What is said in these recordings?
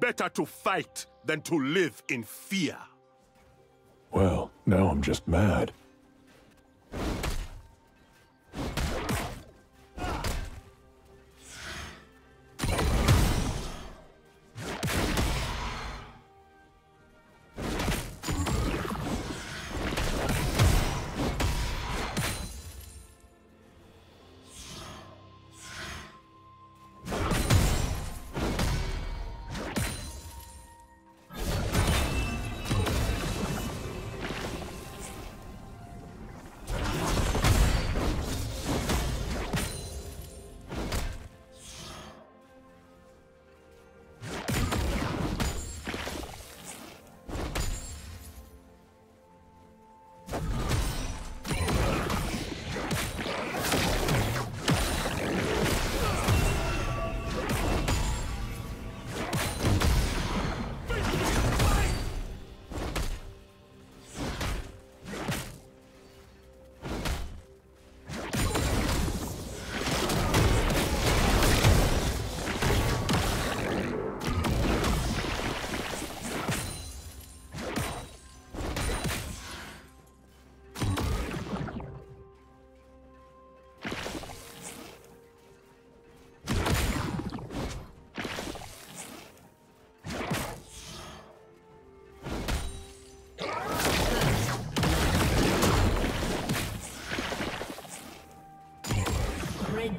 Better to fight than to live in fear. Well, now I'm just mad.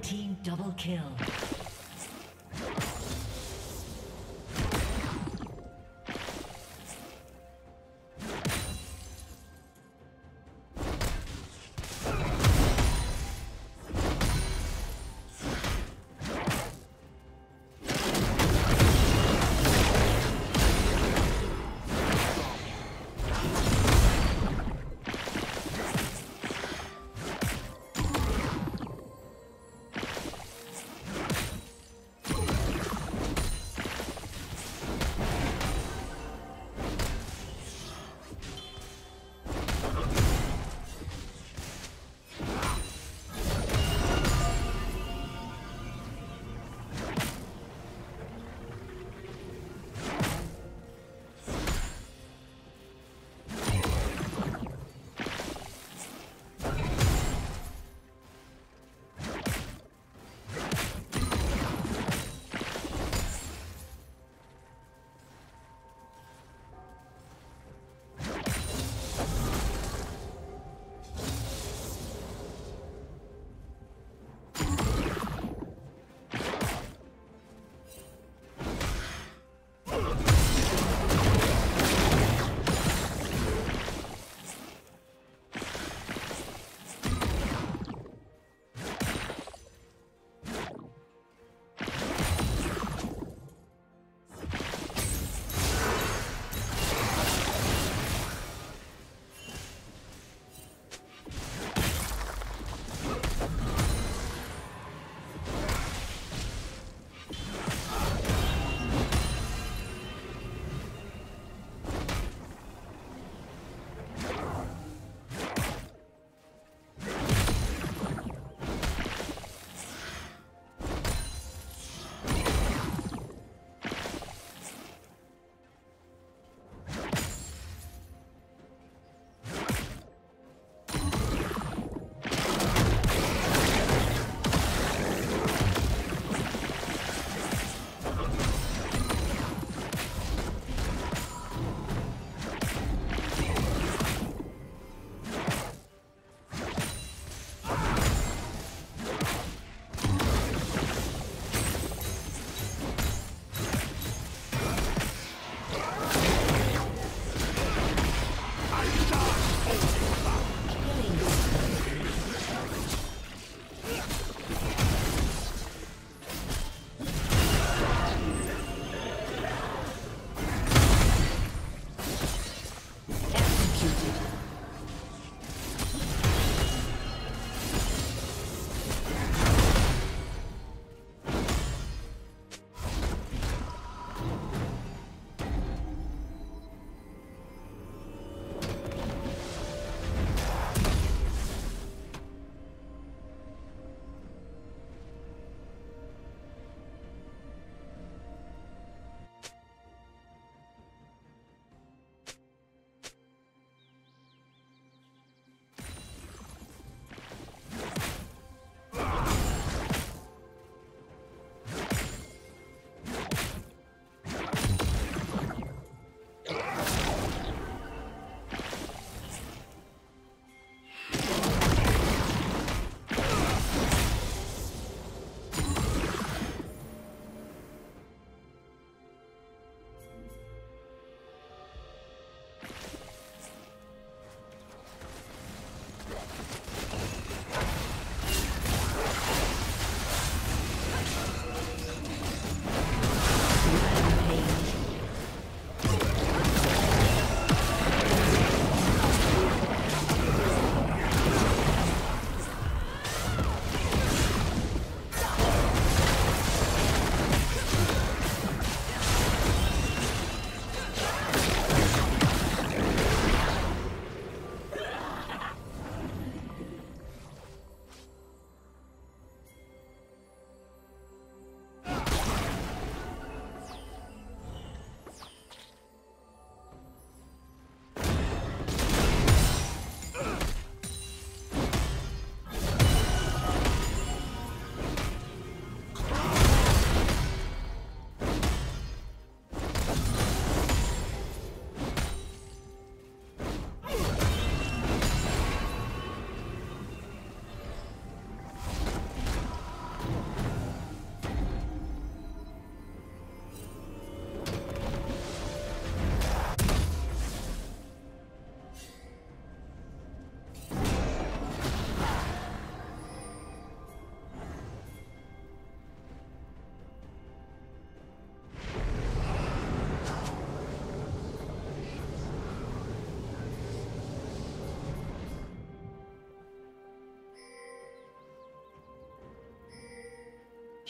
Team double kill.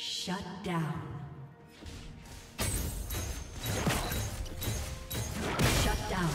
Shut down. Shut down.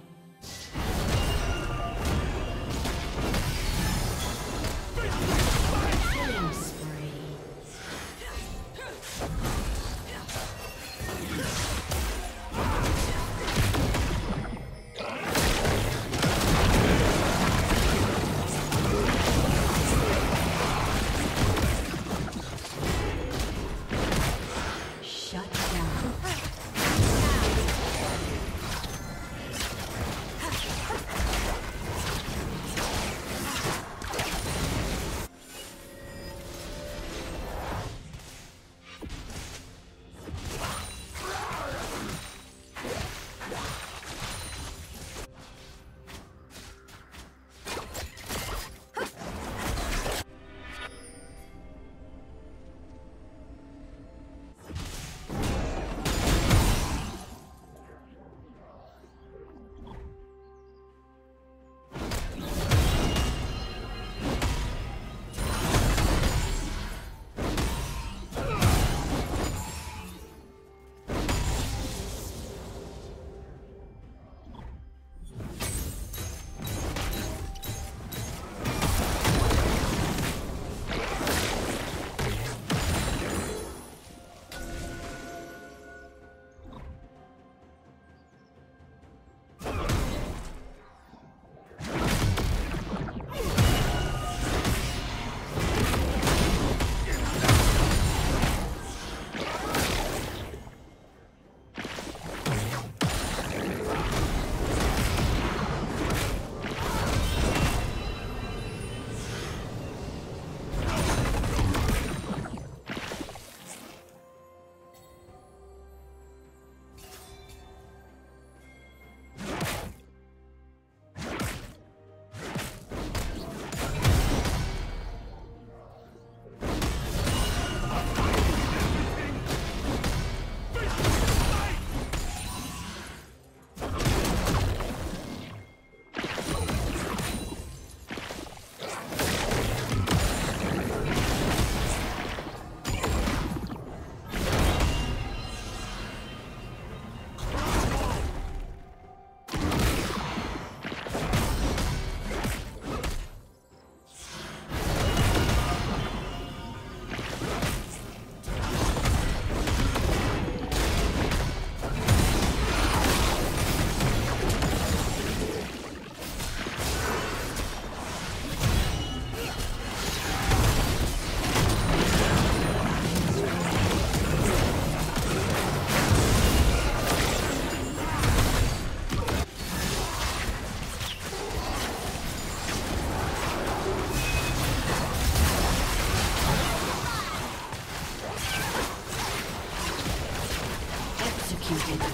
executed.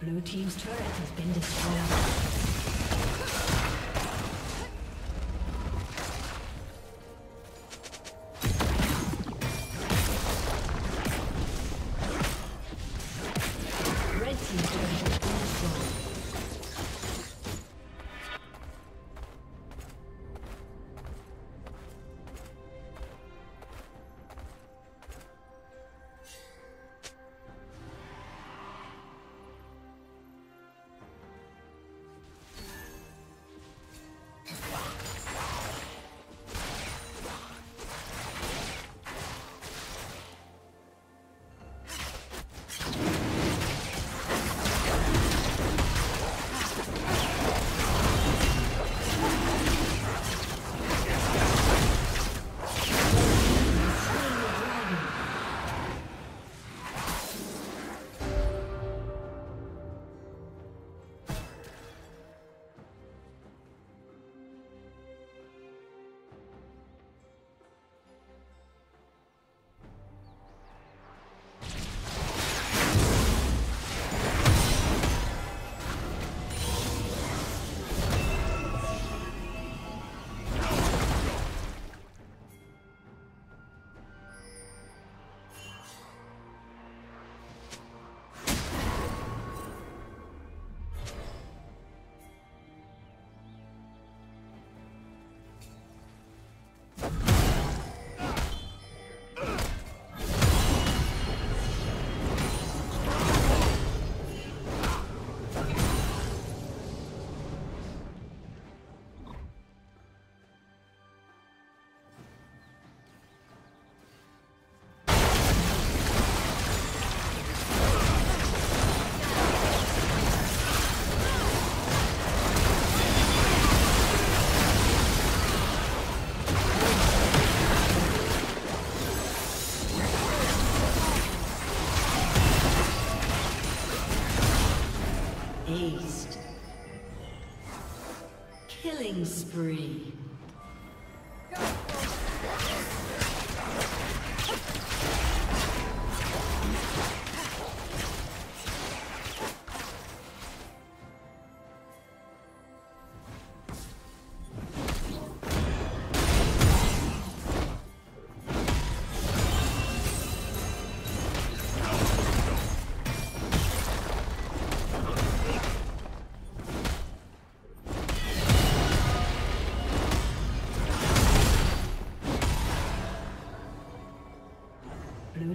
Blue team's turret has been destroyed. Killing spree. Blue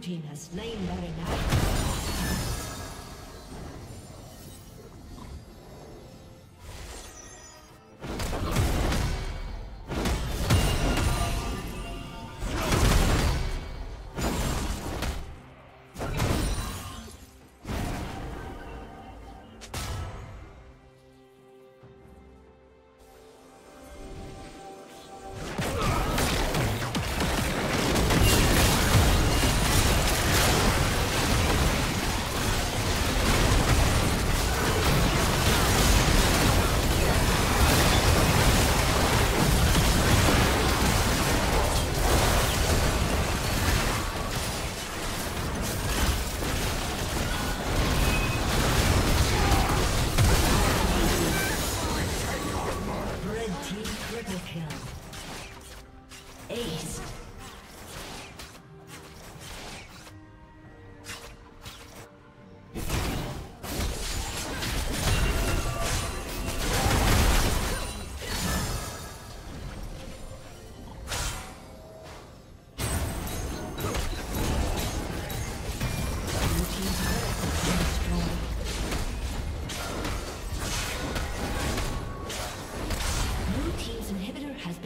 Blue team has slain Baron Nashor.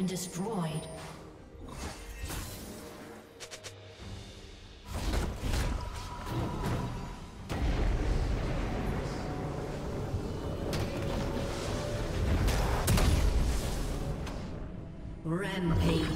Destroyed. Rampage.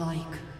Like